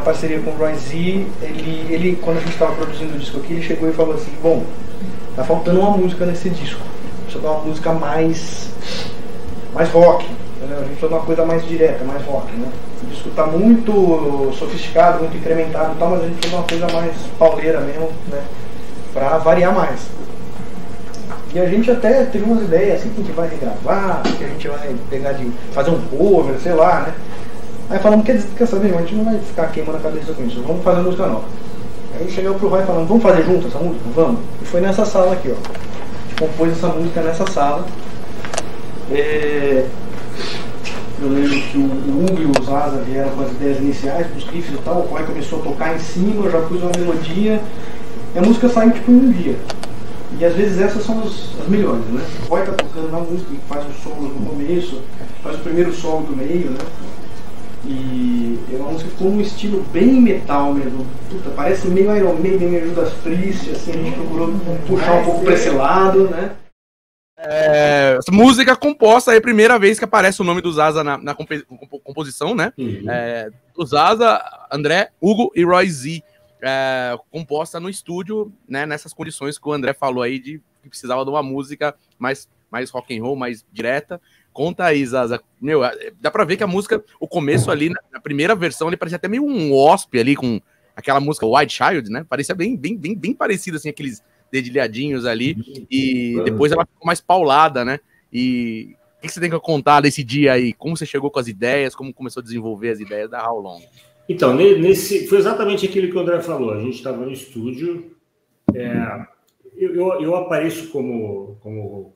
uma parceria com o Roy Z, ele quando a gente estava produzindo o disco aqui, ele chegou e falou assim, bom, tá faltando uma música nesse disco, precisa de uma música mais rock, entendeu? A gente precisa de uma coisa mais direta, mais rock, né? O disco tá muito sofisticado, muito incrementado e tal, mas a gente precisa de uma coisa mais pauleira mesmo, né? Pra variar mais. E a gente até teve umas ideias assim, que a gente vai regravar, que a gente vai pegar de fazer um cover, sei lá, né? Aí falamos, quer saber, a gente não vai ficar queimando a cabeça com isso, vamos fazer música nova. Aí chegou pro Roy falando, vamos fazer junto essa música? Vamos. E foi nessa sala aqui, ó. A gente compôs essa música nessa sala. Eu lembro que o Hugo e o Zaza vieram com as ideias iniciais, com os riffs e tal, o Roy começou a tocar em cima, eu já pus uma melodia. E a música saiu tipo em um dia. E às vezes essas são as melhores, né? O Roy tá tocando na música, faz os solos no começo, faz o primeiro solo do meio, né? E a música ficou num estilo bem metal mesmo. Puta, parece meio Iron Maiden, meio Judas Priest, assim, a gente procurou puxar um pouco pra esse lado, né? Música composta, é a primeira vez que aparece o nome do Zaza na composição, né? Uhum. Do Zaza, André, Hugo e Roy Z. Composta no estúdio, né, nessas condições que o André falou aí, de que precisava de uma música mais rock and roll, mais direta. Conta aí, Zaza. Meu, dá pra ver que a música, o começo ali, na primeira versão, ele parecia até meio um wasp ali, com aquela música White Child, né? Parecia bem parecido, assim, aqueles dedilhadinhos ali. E depois ela ficou mais paulada, né? E o que você tem que contar desse dia aí? Como você chegou com as ideias? Como começou a desenvolver as ideias da How Long? Então, foi exatamente aquilo que o André falou. A gente estava no estúdio. Eu apareço como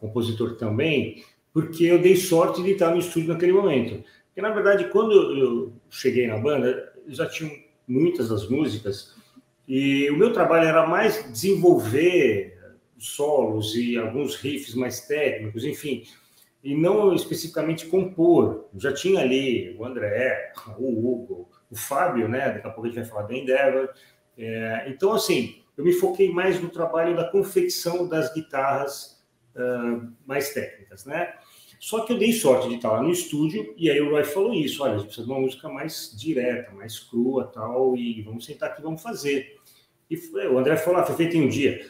compositor também, porque eu dei sorte de estar no estúdio naquele momento. Porque, na verdade, quando eu cheguei na banda, eu já tinha muitas das músicas, e o meu trabalho era mais desenvolver solos e alguns riffs mais técnicos, enfim, e não especificamente compor. Eu já tinha ali o André, o Hugo, o Fábio, né? Daqui a pouco a gente vai falar da Endeavor. Então, assim, eu me foquei mais no trabalho da confecção das guitarras mais técnicas, né? Só que eu dei sorte de estar lá no estúdio, e aí o Roy falou isso, olha, a gente precisa de uma música mais direta, mais crua, tal, e vamos sentar aqui, vamos fazer. E o André falou, foi feito em um dia.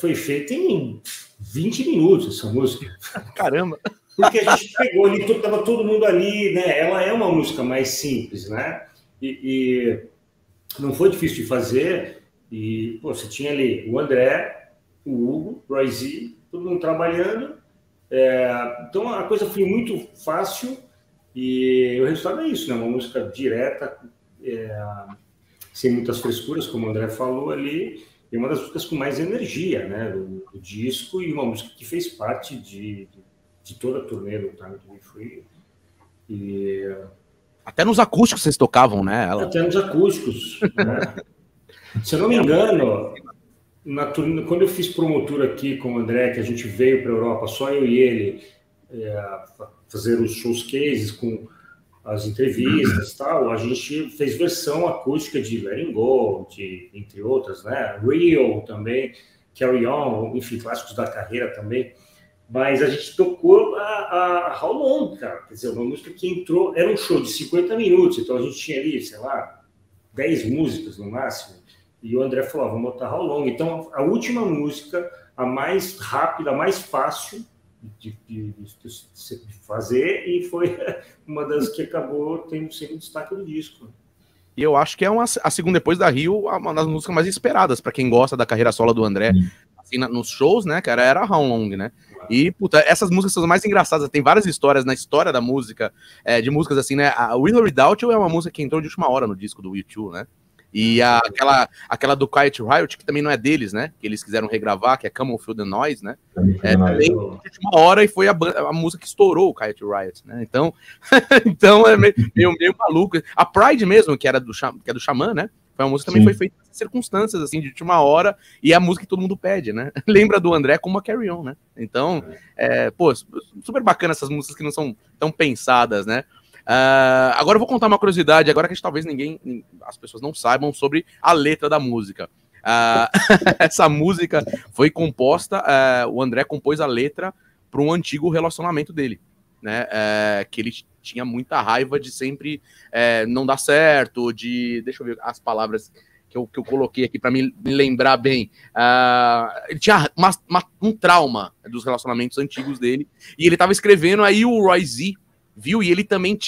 Foi feito em 20 minutos essa música. Caramba! Porque a gente pegou ali, estava todo mundo ali, né? Ela é uma música mais simples, né? E não foi difícil de fazer, e pô, você tinha ali o André, o Hugo, o Roy Z, todo mundo trabalhando, então a coisa foi muito fácil, e o resultado é isso, né? Uma música direta, sem muitas frescuras, como o André falou ali, e uma das músicas com mais energia, né, do disco, e uma música que fez parte de toda a turnê do Time to Be Free, e... Até nos acústicos vocês tocavam, né? Até nos acústicos, né? Se eu não me engano, quando eu fiz promotura aqui com o André, que a gente veio para a Europa, só eu e ele, fazer os showcases com as entrevistas e tal, a gente fez versão acústica de Letting Go, entre outras, né? Rio também, Carry On, enfim, clássicos da carreira também. Mas a gente tocou a How Long, cara. Quer dizer, uma música que entrou... Era um show de 50 minutos, então a gente tinha ali, sei lá, 10 músicas no máximo. E o André falou, vamos botar How Long. Então, a última música, a mais rápida, a mais fácil de fazer, e foi uma das que acabou tendo sido destaque do disco. E eu acho que é a segunda, depois da Rio, uma das músicas mais esperadas, para quem gosta da carreira solo do André. Assim, nos shows, né, cara, era How Long, né? E, puta, essas músicas são as mais engraçadas. Tem várias histórias na história da música, de músicas assim, né? A Will or Redout é uma música que entrou de última hora no disco do U2, né? E aquela do Quiet Riot, que também não é deles, né? Que eles quiseram regravar, que é Come On Feel the Noise, né? Também de última hora, e foi a música que estourou o Quiet Riot, né? Então, então é meio maluco. A Pride mesmo, que é do Xamã, né? Foi uma música que também foi feita em circunstâncias, assim, de última hora, e é a música que todo mundo pede, né? Lembra do André como uma Carry On, né? Então, pô, super bacana essas músicas que não são tão pensadas, né? Agora eu vou contar uma curiosidade, agora que a gente, talvez as pessoas não saibam sobre a letra da música. Essa música foi composta, o André compôs a letra para um antigo relacionamento dele. né? Que ele tinha muita raiva de sempre não dar certo, de... Deixa eu ver as palavras que eu coloquei aqui para me lembrar bem. Ele tinha um trauma dos relacionamentos antigos dele, e ele estava escrevendo, aí o Roy Z viu, e ele também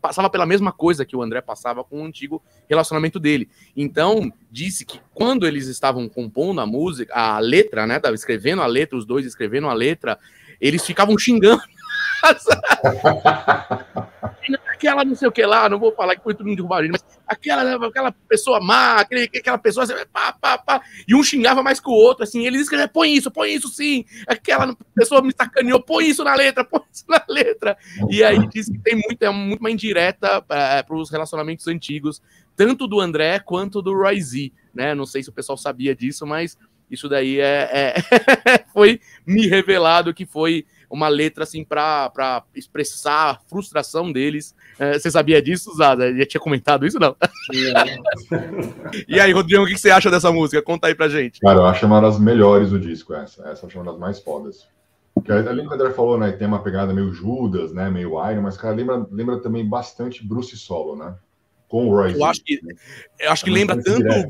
passava pela mesma coisa que o André passava com o antigo relacionamento dele. Então, disse que quando eles estavam compondo a música, a letra, né, escrevendo a letra, os dois escrevendo a letra, eles ficavam xingando. Aquela não sei o que lá, não vou falar que foi tudo derrubar a gente, mas aquela pessoa má, aquela pessoa assim, pá, pá, pá, e um xingava mais que o outro, assim, eles escreviam, põe isso sim, aquela pessoa me sacaneou, põe isso na letra, e aí diz que tem muito uma indireta para os relacionamentos antigos, tanto do André quanto do Roy Z, né, não sei se o pessoal sabia disso, mas isso daí foi me revelado que foi uma letra, assim, para expressar a frustração deles. Você sabia disso, Zaza? Já tinha comentado isso, não? E aí, Rodrigo, o que você acha dessa música? Conta aí pra gente. Cara, eu acho uma das melhores do disco, essa. Essa eu acho uma das mais fodas. Porque além do que o André falou, né, tem uma pegada meio Judas, né, meio Iron, mas, cara, lembra também bastante Bruce Solo, né? Com o Roy Z. Eu acho que lembra tanto direto,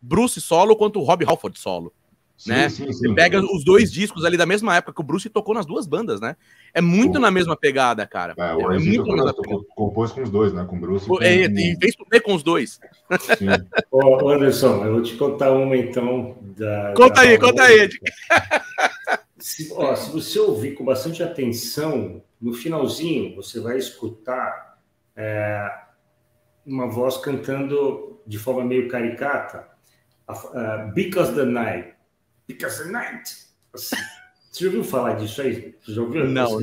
Bruce Solo quanto o Rob Halford Solo. Sim, né? Sim, sim. Você pega os dois discos ali da mesma época que o Bruce tocou nas duas bandas, né? É muito na mesma pegada, cara. O Roy Z compôs com os dois, né? Com o Bruce. E fez turnê com os dois. Sim. Ô, Anderson, eu vou te contar uma então. Conta aí, Ed. Se você ouvir com bastante atenção, no finalzinho você vai escutar uma voz cantando de forma meio caricata, Because the Night. Because the Night. Assim, você já ouviu falar disso aí? Você já ouviu? Não.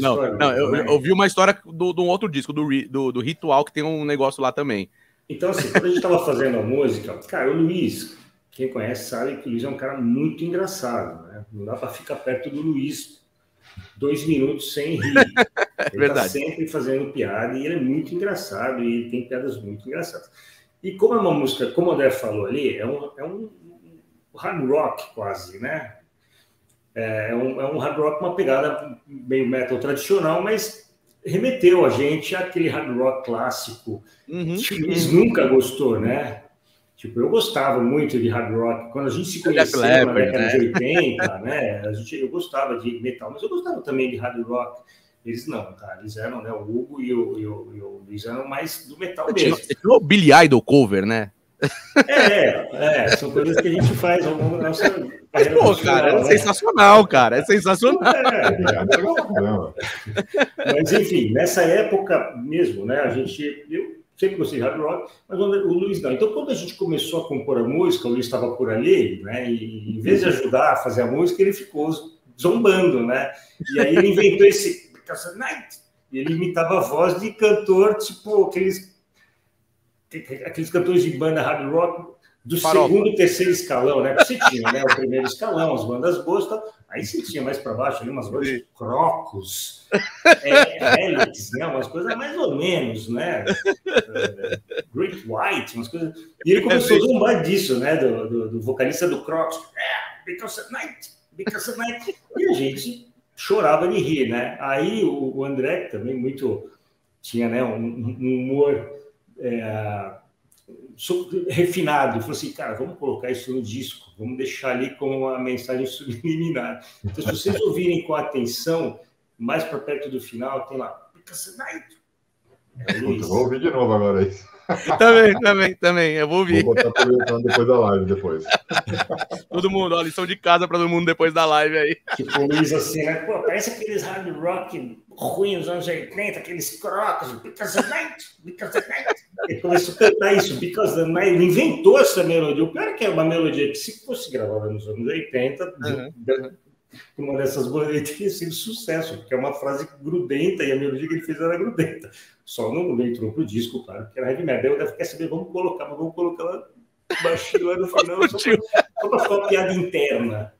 Eu ouvi uma história de um outro disco, do Ritual, que tem um negócio lá também. Então, assim, quando a gente estava fazendo a música, cara, o Luiz, quem conhece sabe que o Luiz é um cara muito engraçado, né? Não dá para ficar perto do Luiz 2 minutos sem rir. Ele tá sempre fazendo piada e ele é muito engraçado e tem piadas muito engraçadas. E como é uma música, como o André falou ali, é um hard rock quase, né? É um hard rock, uma pegada meio metal tradicional, mas remeteu a gente àquele hard rock clássico que o Luiz nunca gostou, né? Tipo, eu gostava muito de hard rock. Quando a gente se conheceu na década de 80, né? Eu gostava de metal, mas eu gostava também de hard rock. Eles não, cara. Eles eram, né? O Hugo e o Luiz eram mais do metal mesmo. Você tirou o Billy Idol cover, né? São coisas que a gente faz ao longo da nossa... Mas, pô, cara, né? É sensacional, cara. Mas, enfim, nessa época mesmo, né? Eu sempre gostei de hard rock, mas o Luiz não. Então, quando a gente começou a compor a música, o Luiz estava por ali, né? E em vez de ajudar a fazer a música, ele ficou zombando, né? E aí ele inventou esse... Night. E ele imitava a voz de cantor, tipo aqueles cantores de banda hard rock do segundo e terceiro escalão, né? Porque você tinha, né, o primeiro escalão, as bandas boas, tal. Aí você tinha mais para baixo ali umas bandas Crocos, Hélix, né? Umas coisas mais ou menos, né? Great White, umas coisas. E ele começou a zombar disso, né? Do vocalista do Crocos, Because the Night. E a gente chorava de rir, né? Aí o André, que também muito tinha, né, um humor refinado, falou assim, cara, vamos colocar isso no disco, vamos deixar ali como uma mensagem subliminar. Então, se vocês ouvirem com atenção, mais para perto do final, tem lá, eu vou ouvir de novo agora isso. Também, eu vou ouvir. Vou botar para depois da live, depois. Todo mundo, ó, lição de casa para todo mundo depois da live aí. Tipo, Luiz assim, né? Pô, parece aqueles hard rock ruins dos anos 80, aqueles Crocos, Because the Night. Ele começou a cantar isso, Because the Night, ele inventou essa melodia. O pior é que é uma melodia que se fosse gravada nos anos 80, uma dessas bandas, ele teria sido sucesso, porque é uma frase grudenta, e a melodia que ele fez era grudenta. Só não entrou pro disco, claro, porque era heavy metal. Eu quero saber, vamos colocar lá baixinho lá no final, só para ficar uma piada interna.